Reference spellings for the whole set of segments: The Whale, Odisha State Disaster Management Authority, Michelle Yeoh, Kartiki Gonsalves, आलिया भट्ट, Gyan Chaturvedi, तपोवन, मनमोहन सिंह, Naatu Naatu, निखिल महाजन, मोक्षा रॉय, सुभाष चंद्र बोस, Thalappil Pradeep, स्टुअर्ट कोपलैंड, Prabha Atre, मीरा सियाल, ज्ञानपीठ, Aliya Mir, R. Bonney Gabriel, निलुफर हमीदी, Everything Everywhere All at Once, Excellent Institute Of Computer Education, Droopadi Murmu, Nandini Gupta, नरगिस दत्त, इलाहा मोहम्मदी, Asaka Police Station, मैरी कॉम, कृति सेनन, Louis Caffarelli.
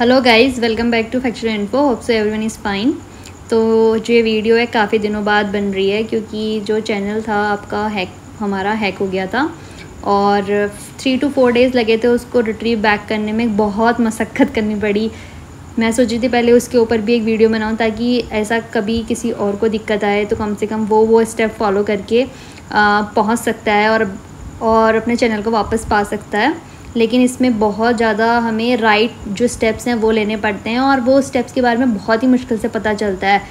Hello guys, welcome back to factual info. Hope so everyone is fine. तो जो ये video है काफ़ी दिनों बाद बन रही है क्योंकि जो चैनल था आपका हैक हो गया था और 3 to 4 डेज़ लगे थे उसको रिट्रीव बैक करने में। बहुत मशक्क़त करनी पड़ी। मैं सोची थी पहले उसके ऊपर भी एक वीडियो बनाऊं ताकि ऐसा कभी किसी और को दिक्कत आए तो कम से कम वो स्टेप फॉलो करके पहुँच सकता है और अपने चैनल को वापस पा सकता है। लेकिन इसमें बहुत ज़्यादा हमें जो स्टेप्स हैं वो लेने पड़ते हैं और वो स्टेप्स के बारे में बहुत ही मुश्किल से पता चलता है।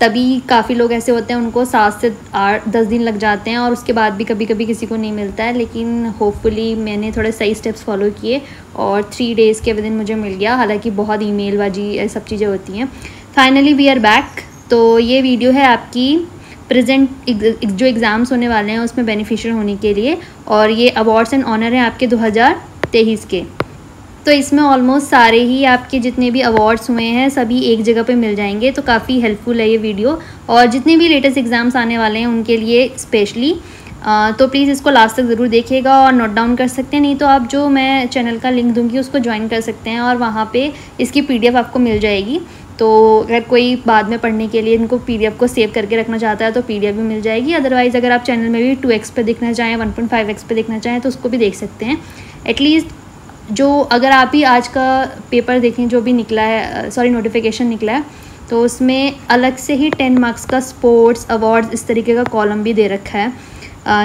तभी काफ़ी लोग ऐसे होते हैं उनको 7 से 8-10 दिन लग जाते हैं और उसके बाद भी कभी कभी किसी को नहीं मिलता है। लेकिन होपफुली मैंने थोड़े सही स्टेप्स फॉलो किए और 3 डेज़ के विदिन मुझे मिल गया। हालाँकि बहुत ईमेल बाजी सब चीज़ें होती हैं। Finally we are back. तो ये वीडियो है आपकी प्रेजेंट जो एग्ज़ाम्स होने वाले हैं उसमें बेनिफिशियल होने के लिए और ये अवार्ड्स एंड ऑनर हैं आपके 2023 के। तो इसमें ऑलमोस्ट सारे ही आपके जितने भी अवार्ड्स हुए हैं सभी एक जगह पे मिल जाएंगे। तो काफ़ी हेल्पफुल है ये वीडियो और जितने भी लेटेस्ट एग्ज़ाम्स आने वाले हैं उनके लिए स्पेशली। तो प्लीज़ इसको लास्ट तक ज़रूर देखिएगा और नोट डाउन कर सकते हैं। नहीं तो आप जो मैं चैनल का लिंक दूँगी उसको ज्वाइन कर सकते हैं और वहाँ पर इसकी PDF आपको मिल जाएगी। तो अगर कोई बाद में पढ़ने के लिए इनको PDF को सेव करके रखना चाहता है तो PDF भी मिल जाएगी। अदरवाइज़ अगर आप चैनल में भी 2x पे देखना चाहें, 1.5x पे देखना चाहें तो उसको भी देख सकते हैं। एटलीस्ट जो अगर आप ही आज का पेपर देखें जो भी निकला है, सॉरी नोटिफिकेशन निकला है, तो उसमें अलग से ही 10 मार्क्स का स्पोर्ट्स अवार्ड्स इस तरीके का कॉलम भी दे रखा है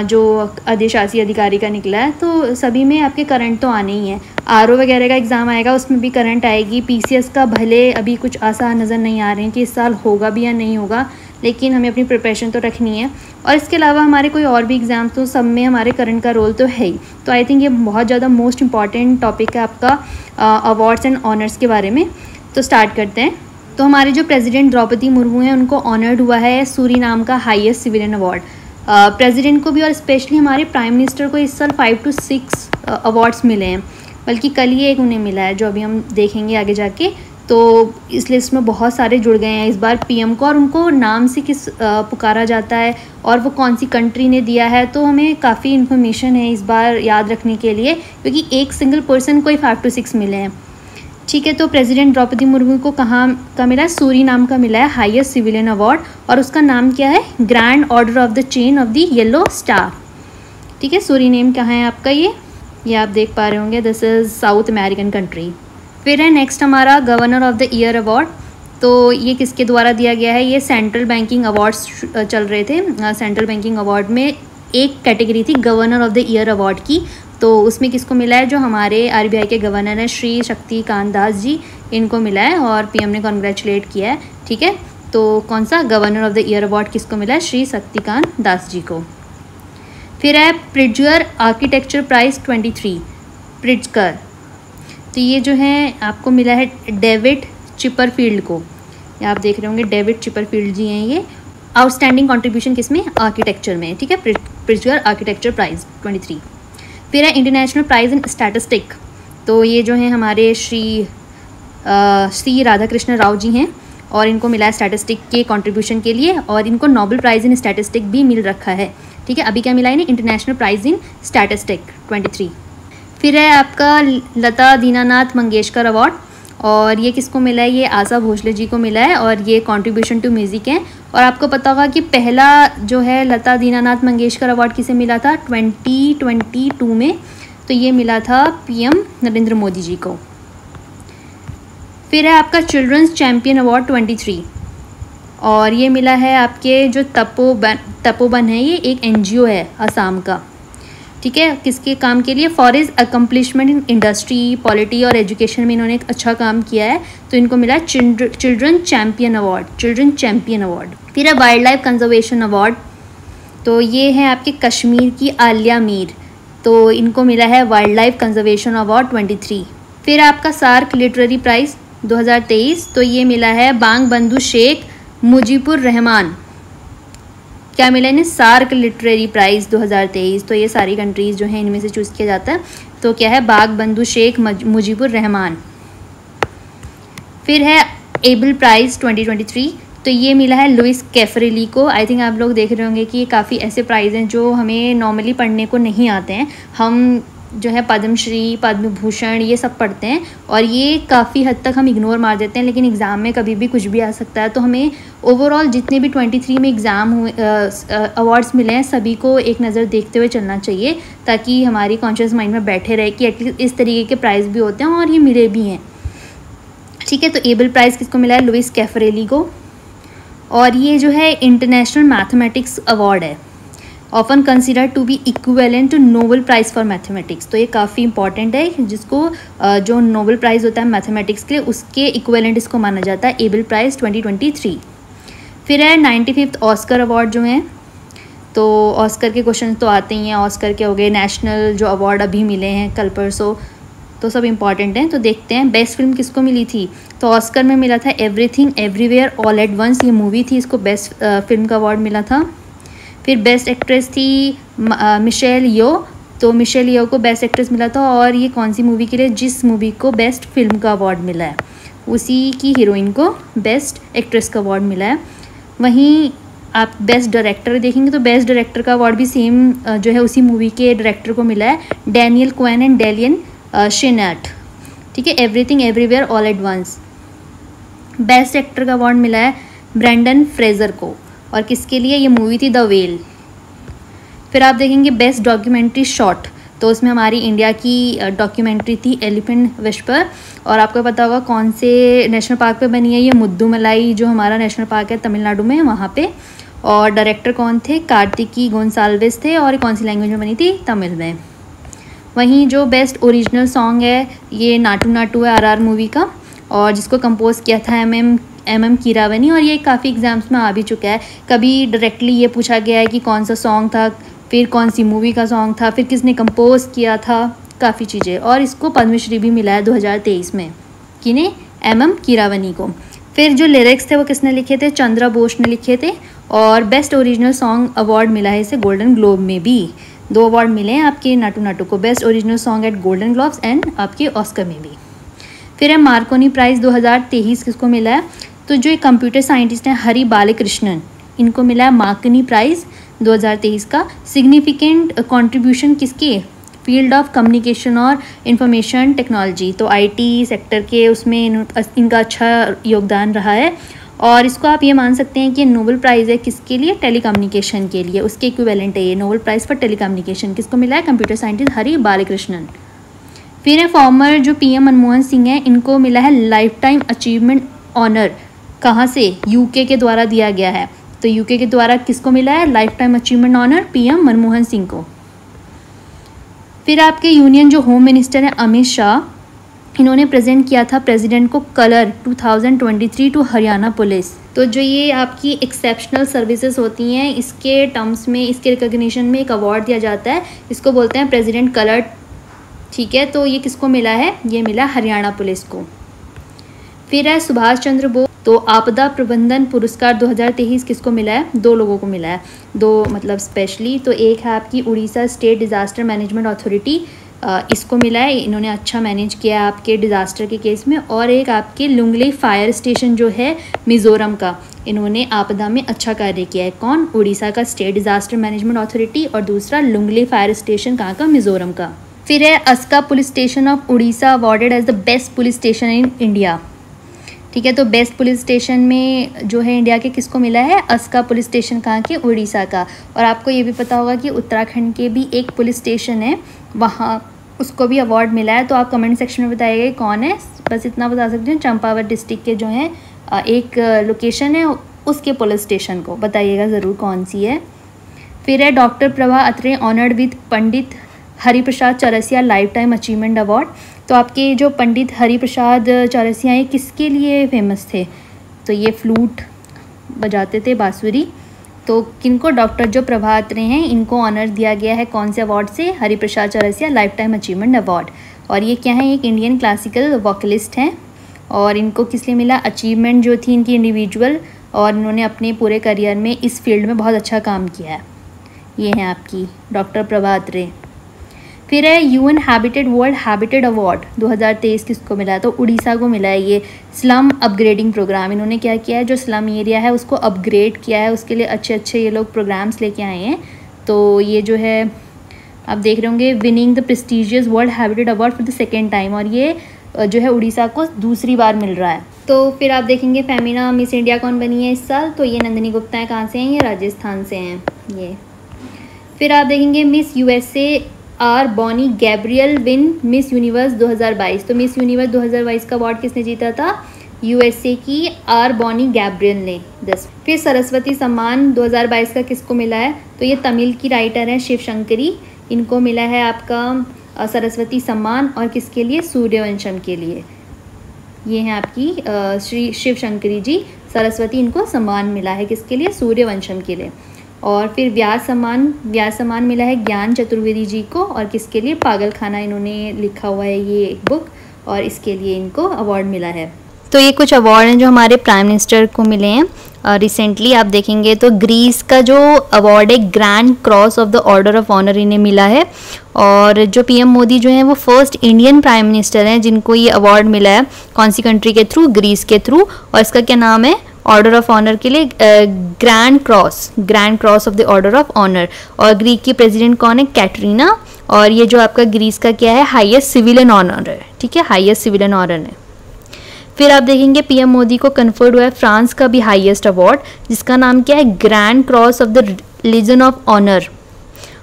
जो अधिशासी अधिकारी का निकला है। तो सभी में आपके करंट तो आने ही है। RO वगैरह का एग्ज़ाम आएगा उसमें भी करंट आएगी। PCS का भले अभी कुछ आसान नज़र नहीं आ रहे हैं कि इस साल होगा भी या नहीं होगा, लेकिन हमें अपनी प्रिपरेशन तो रखनी है। और इसके अलावा हमारे कोई और भी एग्ज़ाम्स तो सब में हमारे करंट का रोल तो है ही। तो आई थिंक ये बहुत ज़्यादा मोस्ट इंपॉर्टेंट टॉपिक है आपका अवार्ड्स एंड ऑनर्स के बारे में। तो स्टार्ट करते हैं। तो हमारे जो प्रेसिडेंट द्रौपदी मुर्मू हैं उनको ऑनर्ड हुआ है सूरीनाम का हाईएस्ट सिविलियन अवार्ड। प्रेसिडेंट को भी और स्पेशली हमारे प्राइम मिनिस्टर को इस साल 5 to 6 अवार्ड्स मिले हैं। बल्कि कल ही एक उन्हें मिला है जो अभी हम देखेंगे आगे जाके। तो इस लिस्ट में बहुत सारे जुड़ गए हैं इस बार PM को और उनको नाम से किस पुकारा जाता है और वो कौन सी कंट्री ने दिया है। तो हमें काफ़ी इन्फॉर्मेशन है इस बार याद रखने के लिए क्योंकि एक सिंगल पर्सन को ही 5 to 6 मिले हैं। ठीक है, तो प्रेसिडेंट द्रौपदी मुर्मू को कहाँ का मिला है? सूरीनाम का मिला है हाईएस्ट सिविलियन अवार्ड और उसका नाम क्या है? Grand order of the chain of the yellow star. ठीक है, सूरीनाम कहाँ है आपका? ये आप देख पा रहे होंगे, this is south American country. फिर है नेक्स्ट हमारा governor of the year award. तो ये किसके द्वारा दिया गया है? ये सेंट्रल बैंकिंग अवार्ड्स चल रहे थे। सेंट्रल बैंकिंग अवार्ड में एक कैटेगरी थी governor of the year award की। तो उसमें किसको मिला है? जो हमारे RBI के गवर्नर हैं श्री शक्तिकांत दास जी, इनको मिला है और PM ने कॉन्ग्रेचुलेट किया है। ठीक है, तो कौन सा governor of the year award किसको मिला है? श्री शक्तिकांत दास जी को। फिर है प्रिट्जकर आर्किटेक्चर प्राइज़ 23 प्रिट्जकर। तो ये जो है आपको मिला है डेविड चिपरफील्ड को। ये आप देख रहे होंगे डेविड चिपरफील्ड जी हैं। ये आउटस्टैंडिंग कॉन्ट्रीब्यूशन किसमें? आर्किटेक्चर में। ठीक है, प्रिट्जकर आर्किटेक्चर प्राइज़ 23। फिर है इंटरनेशनल प्राइज़ इन स्टैटिस्टिक। तो ये जो हैं हमारे श्री राधा कृष्ण राव जी हैं और इनको मिला है स्टैटिस्टिक के कंट्रीब्यूशन के लिए और इनको नोबेल प्राइज़ इन स्टैटिस्टिक भी मिल रखा है। ठीक है, अभी क्या मिला है? International prize in statistic 23। फिर है आपका लता दीनानाथ मंगेशकर अवार्ड और ये किसको मिला है? ये आशा भोसले जी को मिला है और ये कंट्रीब्यूशन टू म्यूज़िक है। और आपको पता होगा कि पहला जो है लता दीनानाथ मंगेशकर अवार्ड किसे मिला था? 2022 में। तो ये मिला था PM नरेंद्र मोदी जी को। फिर है आपका चिल्ड्रंस चैम्पियन अवार्ड 23 और ये मिला है आपके जो तपोवन है। ये एक NGO है असम का। ठीक है, किसके काम के लिए? For his accomplishment in industry, polity और एजुकेशन में इन्होंने एक अच्छा काम किया है। तो इनको मिला children champion award, children champion award. फिर है वाइल्ड लाइफ कंजर्वेशन अवार्ड। तो ये है आपके कश्मीर की आलिया मीर। तो इनको मिला है वाइल्ड लाइफ कंजर्वेशन अवार्ड 23। फिर आपका सार्क लिटरेरी प्राइज़ 2023। तो ये मिला है बाग बंधु शेख मुजीबुर रहमान। क्या मिला इन्हें? SAARC literary prize 2023। तो ये सारी कंट्रीज़ जो हैं इनमें से चूज़ किया जाता है। तो क्या है? बाग बंधु शेख मुजीबुर रहमान। फिर है एबल प्राइज़ 2023। तो ये मिला है लुइस कैफरेली को। आई थिंक आप लोग देख रहे होंगे कि काफ़ी ऐसे प्राइज़ हैं जो हमें नॉर्मली पढ़ने को नहीं आते हैं। हम जो है पद्मश्री, पद्म भूषण, ये सब पढ़ते हैं और ये काफ़ी हद तक हम इग्नोर मार देते हैं, लेकिन एग्ज़ाम में कभी भी कुछ भी आ सकता है। तो हमें ओवरऑल जितने भी 23 में एग्ज़ाम हुए अवार्ड्स मिले हैं सभी को एक नज़र देखते हुए चलना चाहिए, ताकि हमारी कॉन्शियस माइंड में बैठे रहे कि एटलीस्ट इस तरीके के प्राइज़ भी होते हैं और ये मिले भी हैं। ठीक है, तो एबल प्राइज़ किसको मिला है? लुइस कैफरेली को। और ये जो है इंटरनेशनल मैथमेटिक्स अवार्ड है, often consider to be equivalent to Nobel prize for mathematics. तो ये काफ़ी इंपॉर्टेंट है, जिसको जो नोबेल प्राइज़ होता है मैथमेटिक्स के लिए उसके इक्वेलेंट इसको माना जाता है, एबल प्राइज़ 2023। फिर है 95वां ऑस्कर अवार्ड जो है, तो ऑस्कर के क्वेश्चन तो आते ही हैं, ऑस्कर के हो गए, नेशनल जो अवार्ड अभी मिले हैं कल परसों, तो सब इंपॉर्टेंट हैं। तो देखते हैं बेस्ट फिल्म किसको मिली थी। तो ऑस्कर में मिला था everything everywhere all at once, ये मूवी थी, इसको बेस्ट फिल्म का अवार्ड मिला था। फिर बेस्ट एक्ट्रेस थी मिशेल यो, तो मिशेल यो को बेस्ट एक्ट्रेस मिला था। और ये कौन सी मूवी के लिए? जिस मूवी को बेस्ट फिल्म का अवार्ड मिला है उसी की हीरोइन को बेस्ट एक्ट्रेस का अवार्ड मिला है। वहीं आप बेस्ट डायरेक्टर देखेंगे तो बेस्ट डायरेक्टर का अवार्ड भी सेम जो है उसी मूवी के डायरेक्टर को मिला है, डैनियल क्वेन एंड डेलियन शिनट। ठीक है, everything everywhere all at once. Best actor का अवार्ड मिला है ब्रैंडन फ्रेजर को, और किसके लिए? ये मूवी थी द वेल। फिर आप देखेंगे बेस्ट डॉक्यूमेंट्री शॉर्ट, तो उसमें हमारी इंडिया की डॉक्यूमेंट्री थी एलिफेंट विस्पर, और आपको पता होगा कौन से नेशनल पार्क पे बनी है ये, मुद्दुमलाई जो हमारा नेशनल पार्क है तमिलनाडु में, वहाँ पे। और डायरेक्टर कौन थे? कार्तिकी गोंसाल्वेस थे, और कौन सी लैंग्वेज में बनी थी? तमिल में। वहीं जो बेस्ट ओरिजिनल सॉन्ग है ये नाटू नाटू है, RR मूवी का, और जिसको कंपोज किया था एम एम कीरावनी, और ये काफ़ी एग्जाम्स में आ भी चुका है। कभी डायरेक्टली ये पूछा गया है कि कौन सा सॉन्ग था, फिर कौन सी मूवी का सॉन्ग था, फिर किसने कंपोज किया था, काफ़ी चीज़ें। और इसको पद्मश्री भी मिला है 2023 में, किने? M. M. कीरावनी को। फिर जो लिरिक्स थे वो किसने लिखे थे? चंद्रा बोस ने लिखे थे। और बेस्ट ओरिजिनल सॉन्ग अवार्ड मिला है इसे गोल्डन ग्लोब में भी, 2 अवार्ड मिले हैं आपके नाटू नाटू को, best original song at Golden Globes and आपके ऑस्कर में भी। फिर है मार्कोनी प्राइज़ 2023 किसको मिला है? तो जो कंप्यूटर साइंटिस्ट हैं हरि बालकृष्णन, इनको मिला है मार्कोनी प्राइज़ 2023 का। सिग्निफिकेंट कंट्रीब्यूशन किसके? फील्ड ऑफ कम्युनिकेशन और इंफॉर्मेशन टेक्नोलॉजी, तो आईटी सेक्टर के उसमें इनका अच्छा योगदान रहा है। और इसको आप ये मान सकते हैं कि नोबेल प्राइज़ है किसके लिए? टेलीकम्युनिकेशन के लिए, उसके इक्विवेलेंट है ये, नोबेल प्राइज़ फॉर टेलीकम्युनिकेशन। किसको मिला है? Computer scientist Hari Balakrishnan. फिर है फॉर्मर जो PM मनमोहन सिंह हैं, इनको मिला है लाइफ टाइम अचीवमेंट ऑनर, कहाँ से? UK के द्वारा दिया गया है। तो UK के द्वारा किसको मिला है life time achievement honour? PM मनमोहन सिंह को। फिर आपके यूनियन जो होम मिनिस्टर हैं अमित शाह, इन्होंने प्रेजेंट किया था प्रेसिडेंट को कलर 2023 टू हरियाणा पुलिस। तो जो ये आपकी एक्सेप्शनल सर्विसेज होती हैं इसके टर्म्स में, इसके रिकॉग्निशन में एक अवार्ड दिया जाता है, इसको बोलते हैं प्रेसिडेंट कलर। ठीक है, तो ये किसको मिला है? ये मिला हरियाणा पुलिस को। फिर है सुभाष चंद्र बोस, तो आपदा प्रबंधन पुरस्कार 2023 किसको मिला है? 2 लोगों को मिला है, 2 मतलब स्पेशली। तो एक है आपकी Orissa state disaster management authority, इसको मिला है, इन्होंने अच्छा मैनेज किया आपके डिज़ास्टर के केस में। और एक आपके लुंगली फायर स्टेशन जो है मिज़ोरम का, इन्होंने आपदा में अच्छा कार्य किया है। कौन? उड़ीसा का स्टेट डिज़ास्टर मैनेजमेंट अथॉरिटी, और दूसरा लुंगली फायर स्टेशन कहाँ का? मिज़ोरम का। फिर है Aska police station of Orissa awarded as the best police station in India. ठीक है, तो बेस्ट पुलिस स्टेशन में जो है इंडिया के किसको मिला है? अस्का पुलिस स्टेशन कहाँ के? उड़ीसा का। और आपको ये भी पता होगा कि उत्तराखंड के भी एक पुलिस स्टेशन है, वहाँ उसको भी अवार्ड मिला है। तो आप कमेंट सेक्शन में बताइएगा कौन है, बस इतना बता सकते हैं चंपावत डिस्ट्रिक्ट के जो है एक लोकेशन है उसके पुलिस स्टेशन को, बताइएगा ज़रूर कौन सी है। फिर है doctor Prabha Atre honoured with Pandit Hariprasad Chaurasia life time achievement award. तो आपके जो पंडित हरिप्रसाद चौरसिया ये किसके लिए फेमस थे? तो ये फ्लूट बजाते थे, बांसुरी। तो किनको? डॉक्टर जो प्रभा अत्रे हैं, इनको ऑनर दिया गया है कौन से अवार्ड से? Hariprasad Chaurasia life time achievement award. और ये क्या है? एक इंडियन क्लासिकल वोकलिस्ट हैं, और इनको किस लिए मिला? अचीवमेंट जो थी इनकी इंडिविजुअल, और इन्होंने अपने पूरे करियर में इस फील्ड में बहुत अच्छा काम किया है। ये हैं आपकी डॉक्टर प्रभा अत्रे। फिर है UN habitat world habitat award 2023 किसको मिला है? तो उड़ीसा को मिला है ये, स्लम अपग्रेडिंग प्रोग्राम। इन्होंने क्या किया है? जो स्लम एरिया है उसको अपग्रेड किया है, उसके लिए अच्छे अच्छे ये लोग प्रोग्राम्स लेके आए हैं। तो ये जो है आप देख रहे होंगे winning the prestigious world habitat award for the second time, और ये जो है उड़ीसा को दूसरी बार मिल रहा है। तो फिर आप देखेंगे फेमिना मिस इंडिया कौन बनी है इस साल, तो ये नंदिनी गुप्ता है, कहाँ से हैं, ये राजस्थान से हैं ये। फिर आप देखेंगे Miss USA R Bonney Gabriel win Miss Universe 2022। तो मिस यूनिवर्स 2022 का अवार्ड किसने जीता था, यूएसए की आर बॉनी गैब्रियल ने। 10 फिर सरस्वती सम्मान 2022 का किसको मिला है, तो ये तमिल की राइटर है शिवशंकरी, इनको मिला है आपका सरस्वती सम्मान, और किसके लिए, सूर्यवंशम के लिए। ये हैं आपकी श्री शिवशंकरी जी, सरस्वती इनको सम्मान मिला है किसके लिए, सूर्यवंशम के लिए। और फिर व्यास सम्मान मिला है ज्ञान चतुर्वेदी जी को, और किसके लिए, पागलखाना इन्होंने लिखा हुआ है ये बुक, और इसके लिए इनको अवार्ड मिला है। तो ये कुछ अवार्ड हैं जो हमारे प्राइम मिनिस्टर को मिले हैं रिसेंटली। आप देखेंगे तो ग्रीस का जो अवार्ड है grand cross of the order of honour इन्हें मिला है, और जो पीएम मोदी जो हैं वो फर्स्ट इंडियन प्राइम मिनिस्टर हैं जिनको ये अवार्ड मिला है। कौन सी कंट्री के थ्रू, ग्रीस के थ्रू, और इसका क्या नाम है, ऑर्डर ऑफ ऑनर के लिए grand cross of the order of honour. और ग्रीक की प्रेसिडेंट कौन है, कैटरीना, और ये जो आपका ग्रीस का क्या है, हाईएस्ट सिविलियन ऑनर है, ठीक है, हाईएस्ट सिविलियन ऑनर है। फिर आप देखेंगे पीएम मोदी को कन्फर्ड हुआ है फ्रांस का भी हाईएस्ट अवार्ड, जिसका नाम क्या है, grand cross of the legion of honour,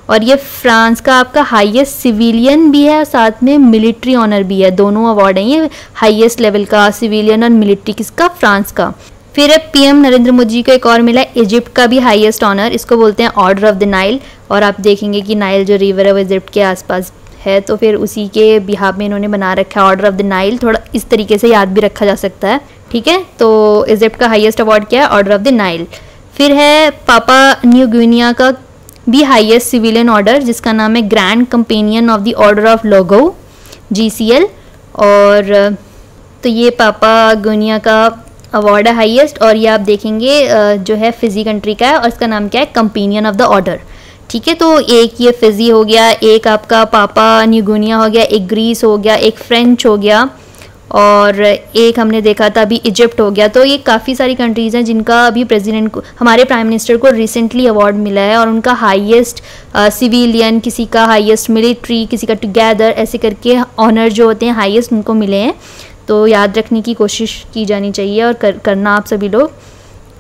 और ये फ्रांस का आपका हाईएस्ट सिविलियन भी है और साथ में मिलिट्री ऑनर भी है, दोनों अवार्ड हैं ये, हाईएस्ट लेवल का सिविलियन और मिलिट्री, किसका, फ्रांस का। फिर पीएम नरेंद्र मोदी को एक और मिला है इजिप्ट का भी हाईएस्ट ऑनर, इसको बोलते हैं ऑर्डर ऑफ द नाइल, और आप देखेंगे कि नाइल जो रिवर है वो इजिप्ट के आसपास है, तो फिर उसी के बिहाफ में इन्होंने बना रखा है ऑर्डर ऑफ द नाइल, थोड़ा इस तरीके से याद भी रखा जा सकता है, ठीक है। तो इजिप्ट का हाईएस्ट अवार्ड क्या है, ऑर्डर ऑफ द नाइल। फिर है पापा न्यू गिनिया का भी हाईएस्ट सिविलियन ऑर्डर, जिसका नाम है grand companion of the order of Logohu GCL, और तो ये पापा गिनिया का अवार्ड है हाईएस्ट, और ये आप देखेंगे जो है फिजी कंट्री का है, और इसका नाम क्या है, कंपेनियन ऑफ द ऑर्डर, ठीक है। तो एक ये फिजी हो गया, एक आपका पापा न्यू गिनिया हो गया, एक ग्रीस हो गया, एक फ्रेंच हो गया, और एक हमने देखा था अभी इजिप्ट हो गया। तो ये काफ़ी सारी कंट्रीज़ हैं जिनका अभी प्रेसिडेंट को, हमारे प्राइम मिनिस्टर को रिसेंटली अवार्ड मिला है, और उनका हाईएस्ट सिविलियन, किसी का हाईएस्ट मिलिट्री, किसी का टुगेदर, ऐसे करके ऑनर जो होते हैं हाईएस्ट उनको मिले हैं। तो याद रखने की कोशिश की जानी चाहिए, और करना आप सभी लोग,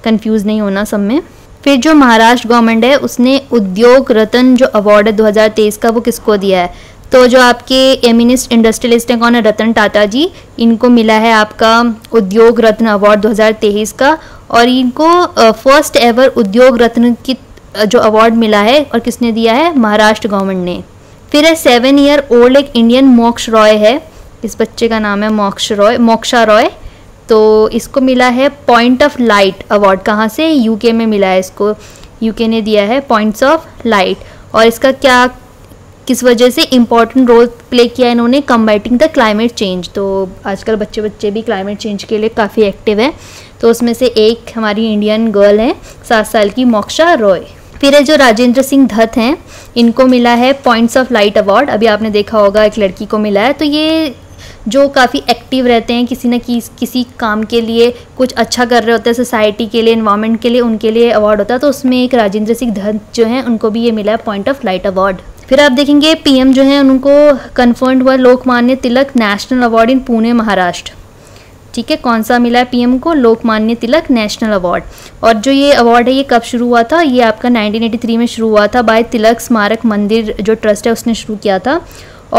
कंफ्यूज नहीं होना सब में। फिर जो महाराष्ट्र गवर्नमेंट है उसने उद्योग रतन जो अवार्ड है 2023 का, वो किसको दिया है, तो जो आपके एमिनिस्ट इंडस्ट्रियलिस्ट हैं कौन है, रतन टाटा जी, इनको मिला है आपका उद्योग रत्न अवार्ड 2023 का, और इनको फर्स्ट एवर उद्योग रत्न की जो अवार्ड मिला है, और किसने दिया है, महाराष्ट्र गवर्नमेंट ने। फिर है 7-year-old एक इंडियन मोक्ष रॉय है, इस बच्चे का नाम है मोक्षा रॉय, तो इसको मिला है पॉइंट ऑफ लाइट अवार्ड, कहाँ से, यूके में मिला है, इसको यूके ने दिया है पॉइंट्स ऑफ लाइट, और इसका क्या, किस वजह से इम्पॉर्टेंट रोल प्ले किया इन्होंने, कम्बैटिंग द क्लाइमेट चेंज। तो आजकल बच्चे भी क्लाइमेट चेंज के लिए काफ़ी एक्टिव हैं, तो उसमें से एक हमारी इंडियन गर्ल है 7 साल की, मोक्षा रॉय। फिर जो राजेंद्र सिंह धत हैं, इनको मिला है पॉइंट्स ऑफ लाइट अवार्ड, अभी आपने देखा होगा एक लड़की को मिला है। तो ये जो काफ़ी एक्टिव रहते हैं, किसी न किसी काम के लिए कुछ अच्छा कर रहे होते हैं सोसाइटी के लिए, एनवायरनमेंट के लिए, उनके लिए अवार्ड होता है। तो उसमें एक राजेंद्र सिंह धत जो हैं उनको भी ये मिला है पॉइंट ऑफ लाइट अवार्ड। फिर आप देखेंगे पीएम जो हैं उनको कन्फर्म्ड हुआ Lokmanya Tilak national award in Pune Maharashtra, ठीक है। कौन सा मिला है पीएम को, लोकमान्य तिलक नेशनल अवार्ड, और जो ये अवार्ड है ये कब शुरू हुआ था, ये आपका 1983 में शुरू हुआ था बाय तिलक स्मारक मंदिर जो ट्रस्ट है उसने शुरू किया था।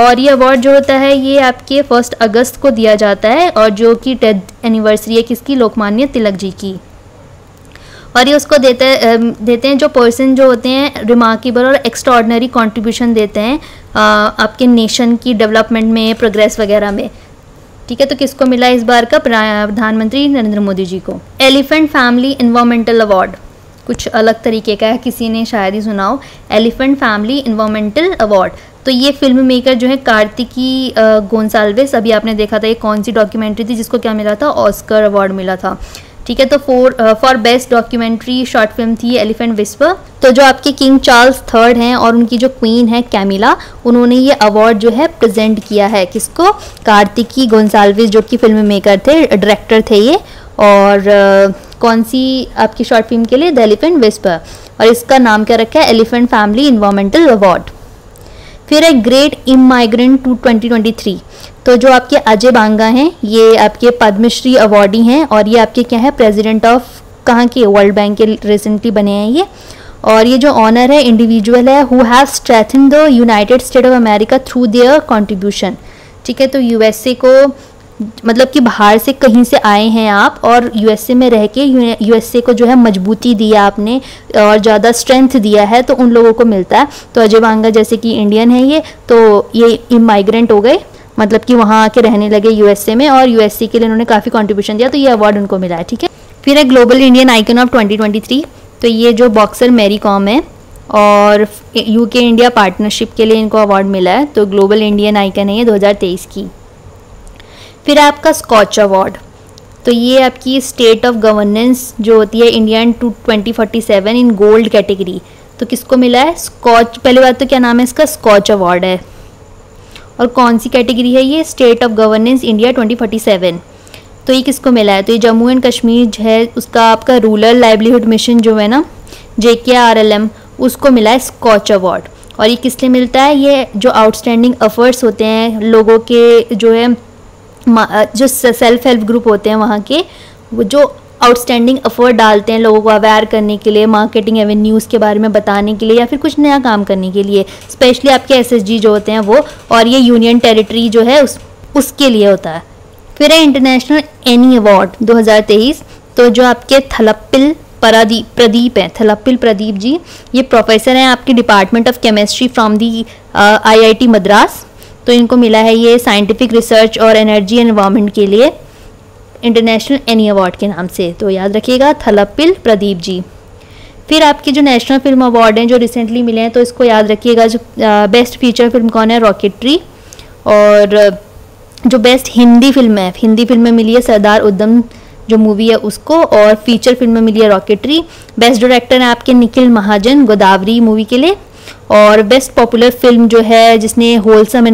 और ये अवार्ड जो होता है ये आपके 1 अगस्त को दिया जाता है, और जो कि 10th एनिवर्सरी है किसकी, लोकमान्य तिलक जी की, और ये उसको देते हैं जो पर्सन जो होते हैं रिमार्केबल और एक्स्ट्राऑर्डिनरी कंट्रीब्यूशन देते हैं आपके नेशन की डेवलपमेंट में, प्रोग्रेस वगैरह में, ठीक है। तो किसको मिला इस बार का, प्रधानमंत्री नरेंद्र मोदी जी को। एलिफेंट फैमिली एनवायरमेंटल अवार्ड कुछ अलग तरीके का है, किसी ने शायद ही सुना हो, एलिफेंट फैमिली एनवायरमेंटल अवार्ड। तो ये फिल्म मेकर जो है कार्तिकी गोंसाल्वेस, अभी आपने देखा था ये कौन सी डॉक्यूमेंट्री थी जिसको क्या मिला था, ऑस्कर अवार्ड मिला था, ठीक है। तो for best documentary short film थी एलिफेंट विस्पर। तो जो आपके किंग चार्ल्स III हैं और उनकी जो क्वीन है कैमिला, उन्होंने ये अवार्ड जो है प्रेजेंट किया है, किसको, कार्तिकी गोंसाल्वेस जो कि फिल्म मेकर थे, डायरेक्टर थे ये, और कौन सी आपकी शॉर्ट फिल्म के लिए, द एलिफेंट विस्पर, और इसका नाम क्या रखा है, एलिफेंट फैमिली एनवायरमेंटल अवार्ड। फिर है ग्रेट इमाइग्रेंट टू 2023, तो जो आपके अजय बांगा हैं ये आपके पद्मश्री अवॉर्डी हैं और ये आपके क्या है प्रेसिडेंट ऑफ कहाँ के वर्ल्ड बैंक के रिसेंटली बने हैं ये। और ये जो ऑनर है इंडिविजुअल है who have strengthen the United State of America through their contribution. ठीक है, तो यूएसए को मतलब कि बाहर से कहीं से आए हैं आप और यूएसए में रह के यूएसए को जो है मजबूती दिया आपने और ज़्यादा स्ट्रेंथ दिया है तो उन लोगों को मिलता है। तो अजय बांगा जैसे कि इंडियन है ये, तो ये माइग्रेंट हो गए मतलब कि वहाँ आके रहने लगे यूएसए में और यूएसए के लिए उन्होंने काफ़ी कॉन्ट्रीब्यूशन दिया तो ये अवार्ड उनको मिला है। ठीक है, फिर है ग्लोबल इंडियन आइकन ऑफ 2023, तो ये जो बॉक्सर मैरी कॉम है और यूके इंडिया पार्टनरशिप के लिए इनको अवार्ड मिला है तो ग्लोबल इंडियन आइकन है ये 2023 की। फिर आपका स्कॉच अवार्ड, तो ये आपकी स्टेट ऑफ गवर्नेंस जो होती है India to 2047 in gold category, तो किसको मिला है स्कॉच। पहली बात तो क्या नाम है इसका, स्कॉच अवार्ड है और कौन सी कैटेगरी है ये, स्टेट ऑफ गवर्नेंस इंडिया 2047। तो ये किसको मिला है, तो ये जम्मू एंड कश्मीर है उसका आपका रूरल लाइवलीहुड मिशन जो है ना JKRLM, उसको मिला है स्कॉच अवार्ड। और ये किस लिए मिलता है, ये जो आउटस्टैंडिंग एफर्ट्स होते हैं लोगों के जो है जो सेल्फ हेल्प ग्रुप होते हैं वहाँ के, वो जो आउटस्टैंडिंग एफर्ट डालते हैं लोगों को अवेयर करने के लिए, मार्केटिंग एवेन्यूज़ के बारे में बताने के लिए या फिर कुछ नया काम करने के लिए, स्पेशली आपके SSG जो होते हैं वो, और ये यूनियन टेरिटरी जो है उसके लिए होता है। फिर है इंटरनेशनल एनी अवार्ड 2023, तो जो आपके थलप्पिल प्रदीप हैं, थलप्पिल प्रदीप जी ये प्रोफेसर हैं आपके department of chemistry from the IIT Madras, तो इनको मिला है ये साइंटिफिक रिसर्च और एनर्जी एंड एनवायरमेंट के लिए इंटरनेशनल एनी अवार्ड के नाम से, तो याद रखिएगा थलप्पिल प्रदीप जी। फिर आपके जो नेशनल फिल्म अवार्ड हैं जो रिसेंटली मिले हैं तो इसको याद रखिएगा, जो बेस्ट फीचर फिल्म कौन है रॉकेटरी, और जो बेस्ट हिंदी फिल्म है, हिंदी फिल्म में मिली है सरदार उद्दम जो मूवी है उसको, और फीचर फिल्म में मिली है रॉकेटरी। बेस्ट डायरेक्टर हैं आपके निखिल महाजन गोदावरी मूवी के लिए, और बेस्ट पॉपुलर फिल्म जो है जिसने होलसम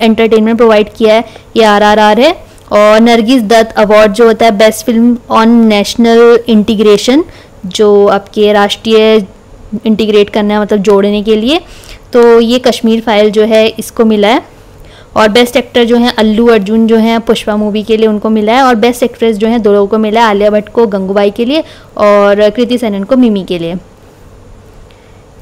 एंटरटेनमेंट प्रोवाइड किया है ये RRR है। और नरगिस दत्त अवार्ड जो होता है best film on national integration, जो आपके राष्ट्रीय इंटीग्रेट करना है मतलब जोड़ने के लिए, तो ये कश्मीर फाइल जो है इसको मिला है। और बेस्ट एक्टर जो हैं अल्लू अर्जुन जो हैं पुष्पा मूवी के लिए उनको मिला है, और बेस्ट एक्ट्रेस जो हैं दो लोगों को मिला है, आलिया भट्ट को गंगूबाई के लिए और कृति सेनन को मिमी के लिए।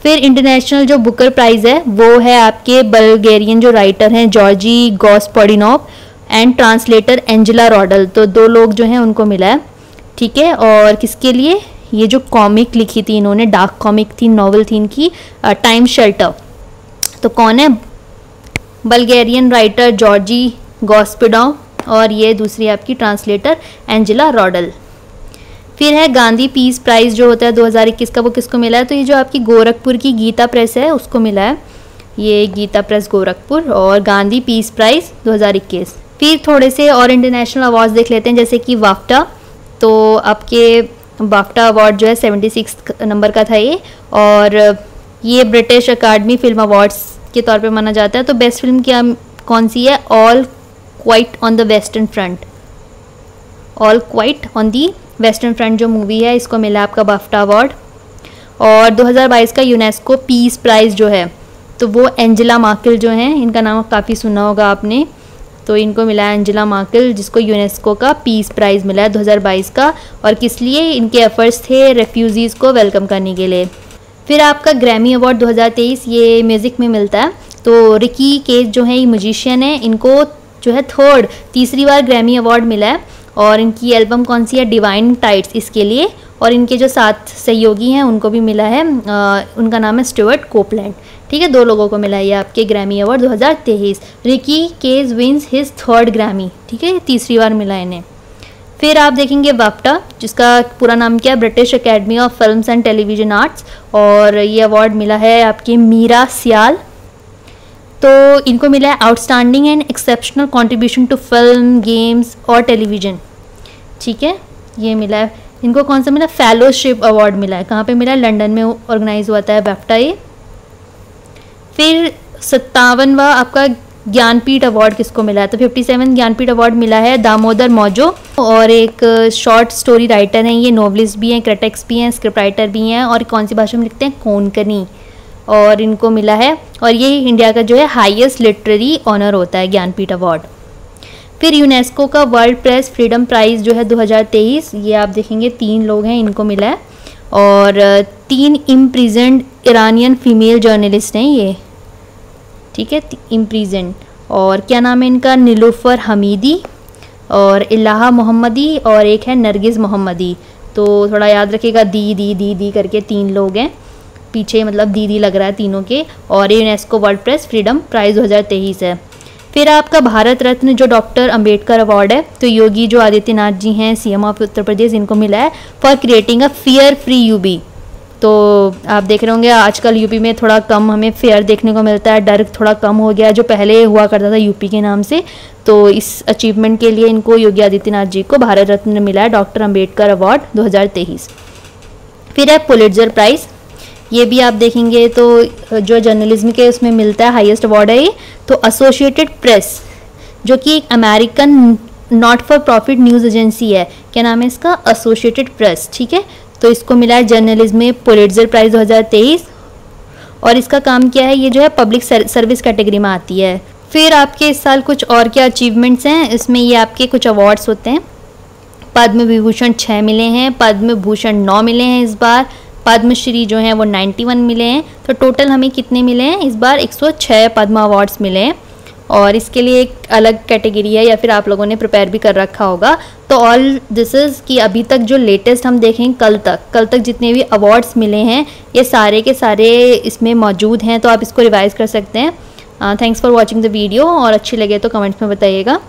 फिर इंटरनेशनल जो बुकर प्राइज़ है वो है आपके बल्गेरियन जो राइटर हैं Georgi Gospodinov and translator Angela Rodel, तो दो लोग जो हैं उनको मिला है। ठीक है, और किसके लिए, ये जो कॉमिक लिखी थी इन्होंने, डार्क कॉमिक थी, नॉवल थी इनकी टाइम शेल्टर, तो कौन है बल्गेरियन राइटर जॉर्जी गॉस्पॉडिनोव और ये दूसरी आपकी ट्रांसलेटर एंजेला रॉडल। फिर है गांधी पीस प्राइज़ जो होता है 2021 का, वो किसको मिला है, तो ये जो आपकी गोरखपुर की गीता प्रेस है उसको मिला है, ये गीता प्रेस गोरखपुर और गांधी पीस प्राइज़ 2021। फिर थोड़े से और इंटरनेशनल अवार्ड्स देख लेते हैं, जैसे कि वाफ्टा, तो आपके वाफ्टा अवार्ड जो है 76 नंबर का था ये, और ये ब्रिटिश अकाडमी फिल्म अवार्ड्स के तौर पर माना जाता है। तो बेस्ट फिल्म क्या कौन सी है, all quite on the western front, all quite on the western front जो मूवी है इसको मिला आपका बाफ्टा अवार्ड। और 2022 का यूनेस्को पीस प्राइज़ जो है तो वो एंजेला मार्केल जो हैं, इनका नाम काफ़ी सुना होगा आपने, तो इनको मिला है एंजेला मार्केल जिसको यूनेस्को का पीस प्राइज़ मिला है 2022 का, और किस लिए, इनके एफर्ट्स थे रेफ्यूजीज़ को वेलकम करने के लिए। फिर आपका ग्रैमी अवार्ड 2023 ये म्यूज़िक में मिलता है, तो रिकी केज जो है ये म्यूजिशियन है, इनको जो है तीसरी बार ग्रैमी अवार्ड मिला है, और इनकी एल्बम कौन सी है डिवाइन टाइट्स इसके लिए, और इनके जो 7 सहयोगी हैं उनको भी मिला है, उनका नाम है स्टुअर्ट कोपलैंड। ठीक है, दो लोगों को मिला है ये आपके Grammy award 2023। Ricky Kej wins his 3rd Grammy, ठीक है, तीसरी बार मिला इन्हें। फिर आप देखेंगे वाफ्टा जिसका पूरा नाम क्या है, British academy of film and television arts, और ये अवार्ड मिला है आपके मीरा सियाल, तो इनको मिला है outstanding and exceptional contribution to film games और टेलीविज़न। ठीक है, ये मिला है इनको, कौन सा मिला, फेलोशिप अवार्ड मिला है, कहाँ पे मिला है, लंदन में ऑर्गेनाइज हुआ था वाफ्टा ये। फिर 57वां आपका ज्ञानपीठ अवार्ड किसको मिला है, तो 57 ज्ञानपीठ अवार्ड मिला है दामोदर मौजो, और एक शॉर्ट स्टोरी राइटर हैं ये, नॉवलिस्ट भी हैं, क्रिटिक्स भी हैं, स्क्रिप्ट राइटर भी हैं, और कौन सी भाषा में लिखते हैं कोंकणी, और इनको मिला है, और ये इंडिया का जो है हाईएस्ट लिटरेरी ऑनर होता है ज्ञानपीठ अवार्ड। फिर यूनेस्को का वर्ल्ड प्रेस फ्रीडम प्राइज़ जो है 2023, ये आप देखेंगे 3 लोग हैं इनको मिला है, और 3 इम्प्रिजेंड ईरानियन फीमेल जर्नलिस्ट हैं ये, ठीक है, इम्प्रिजेंड। और क्या नाम है इनका, निलुफर हमीदी और इलाहा मोहम्मदी और एक है नरगिस मोहम्मदी। तो थोड़ा याद रखिएगा, दी दी दी दी करके 3 लोग हैं पीछे, मतलब दीदी लग रहा है तीनों के। और UNESCO world press freedom prize 2023 है। फिर आपका भारत रत्न जो डॉक्टर अंबेडकर अवार्ड है, तो योगी जो आदित्यनाथ जी हैं सीएम ऑफ उत्तर प्रदेश, इनको मिला है for creating a fair free UP. तो आप देख रहे होंगे आजकल यूपी में थोड़ा कम हमें फेयर देखने को मिलता है, डर थोड़ा कम हो गया जो पहले हुआ करता था यूपी के नाम से। तो इस अचीवमेंट के लिए इनको, योगी आदित्यनाथ जी को, भारत रत्न मिला है डॉक्टर अंबेडकर अवार्ड 2023। फिर है पुलिट्जर प्राइज़, ये भी आप देखेंगे तो जो जर्नलिज्म के उसमें मिलता है, हाईएस्ट अवार्ड है ये। तो एसोसिएटेड प्रेस जो कि एक American not for profit news agency है, क्या नाम है इसका, एसोसिएटेड प्रेस, ठीक है, तो इसको मिला है जर्नलिज्म में पुलिट्जर प्राइज़ 2023। और इसका काम क्या है, ये जो है पब्लिक सर्विस कैटेगरी में आती है। फिर आपके इस साल कुछ और क्या अचीवमेंट्स हैं, इसमें ये आपके कुछ अवार्ड्स होते हैं। पद्म विभूषण 6 मिले हैं, पद्म भूषण 9 मिले हैं इस बार, पद्मश्री जो हैं वो 91 मिले हैं। तो टोटल हमें कितने मिले हैं इस बार, 106 पद्म अवार्ड्स मिले हैं। और इसके लिए एक अलग कैटेगरी है, या फिर आप लोगों ने प्रिपेयर भी कर रखा होगा। तो ऑल दिस इज़ कि अभी तक जो लेटेस्ट हम देखें, कल तक जितने भी अवार्ड्स मिले हैं ये सारे के सारे इसमें मौजूद हैं, तो आप इसको रिवाइज़ कर सकते हैं। Thanks for watching the video, और अच्छी लगे तो कमेंट्स में बताइएगा।